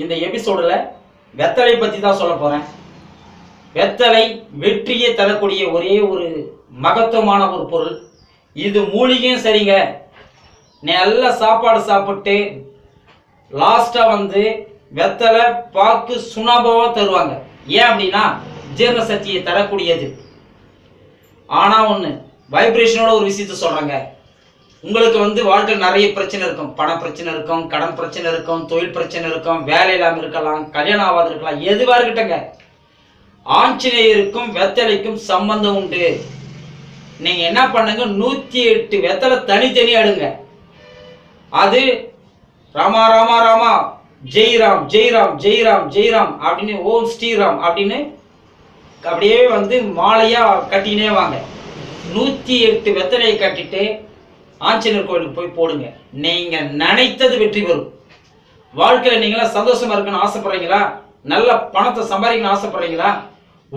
இந்த எபிசோடுல வெத்தலை பத்தி தான் சொல்ல போறேன். வெத்தலை வெற்றியை தரக்கூடிய ஒரே ஒரு மகத்துவமான ஒரு பொருள் இது. மூலிகையும் சரிங்க, நல்ல சாப்பாடு சாப்பிட்டு லாஸ்டா வந்து வெத்தலை பாக்கு சுண்ணாம்பாவா தருவாங்க. ஏன் அப்படின்னா ஜீரண சக்தியை தரக்கூடியது. ஆனா ஒண்ணு வைப்ரேஷனோட ஒரு விஷயத்த சொல்றாங்க. உங்களுக்கு வந்து வாழ்க்கையில் நிறைய பிரச்சனை இருக்கும், பண பிரச்சனை இருக்கும், கடன் பிரச்சனை இருக்கும், தொழில் பிரச்சனை இருக்கும், வேலை இல்லாமல் இருக்கலாம், கல்யாணம் ஆகாது இருக்கலாம், எதுவாக இருக்கட்டங்க. ஆஞ்சநேயருக்கும் வெத்தலைக்கும் சம்பந்தம் உண்டு. நீங்கள் என்ன பண்ணுங்க, 108 வெத்தலை தனித்தனி அடுங்க. அது ராமா ராமா ராமா ஜெய்ராம் ஜெய்ராம் ஜெய்ராம் ஜெய்ராம் அப்படின்னு ஓம் ஸ்ரீராம் அப்படின்னு அப்படியே வந்து மாலையாக கட்டினே வாங்க. 108 வெத்தலையை கட்டிட்டு ஆஞ்சநேயர் கோயிலுக்கு போய் போடுங்க. நீங்க நினைத்தது வெற்றி பெறும். வாழ்க்கையில் நீங்களா சந்தோஷமா இருக்கணும்னு ஆசைப்படுறீங்களா, நல்ல பணத்தை சம்பாதிக்கணும்னு ஆசைப்படுறீங்களா,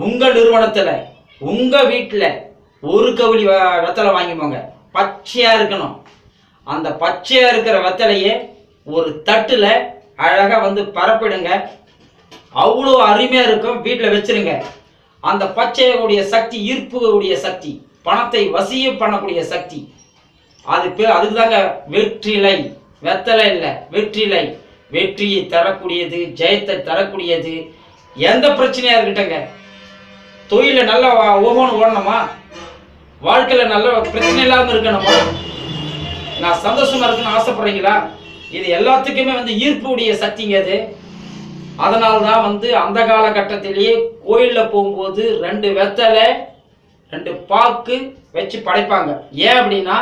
உங்க நிறுவனத்துல உங்க வீட்டில் ஒரு கவுளி வெத்தலை வாங்கிப்போங்க. பச்சையா இருக்கணும். அந்த பச்சையா இருக்கிற வெத்தலையே ஒரு தட்டுல அழகா வந்து பரப்பிடுங்க. அவ்வளோ அருமையா இருக்கும். வீட்டில் வச்சிருங்க. அந்த பச்சையுடைய சக்தி ஈர்ப்புடைய சக்தி, பணத்தை வசியம் பண்ணக்கூடிய சக்தி. அதுக்கு தாங்க வெற்றிலை. வெத்தலை இல்லை, வெற்றிலை. வெற்றியை தரக்கூடியது, ஜெயத்தை தரக்கூடியது. எந்த பிரச்சனையாக இருக்கட்டங்க, தொழில நல்லா ஓகோன்னு ஓடணுமா, வாழ்க்கையில் நல்ல பிரச்சனை இல்லாமல் இருக்கணுமா, நான் சந்தோஷமாக இருக்குன்னு ஆசைப்படுறீங்களா, இது எல்லாத்துக்குமே வந்து ஈர்ப்புடைய சக்திங்க அது. அதனால தான் வந்து அந்த காலகட்டத்திலேயே கோயிலில் போகும்போது 2 வெத்தலை 2 பாக்கு வச்சு படைப்பாங்க. ஏன் அப்படின்னா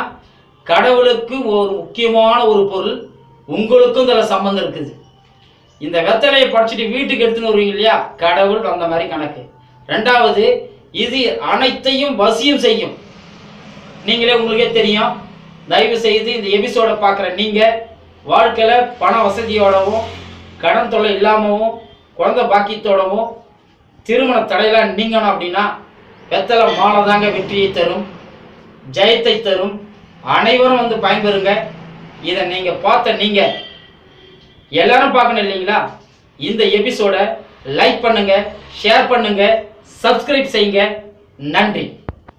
கடவுளுக்கு ஒரு முக்கியமான ஒரு பொருள், உங்களுக்கும் இதில் சம்மந்தம் இருக்குது. இந்த வெத்தலையை படிச்சுட்டு வீட்டுக்கு எடுத்துன்னு வருவீங்க இல்லையா, கடவுள் அந்த மாதிரி கணக்கு. 2வது இது அனைத்தையும் வசியம் செய்யும். நீங்களே உங்களுக்கே தெரியும். தயவு செய்து இந்த எபிசோட பார்க்குற நீங்கள் வாழ்க்கையில் பண வசதியோடவும் கடன் தொல்லை இல்லாமவும் குழந்தை பாக்கியத்தோடவும் திருமண தடையில் நீங்கணும் அப்படின்னா வெத்தலை மாலை தாங்க வெற்றியை தரும், ஜெயத்தை தரும். அனைவரும் வந்து பயன்பெறுங்க. இதை நீங்கள் பார்த்த நீங்கள் எல்லாரும் பார்க்கணும் இல்லைங்களா. இந்த எபிசோடை லைக் பண்ணுங்கள், ஷேர் பண்ணுங்கள், சப்ஸ்கிரைப் செய்யுங்க. நன்றி.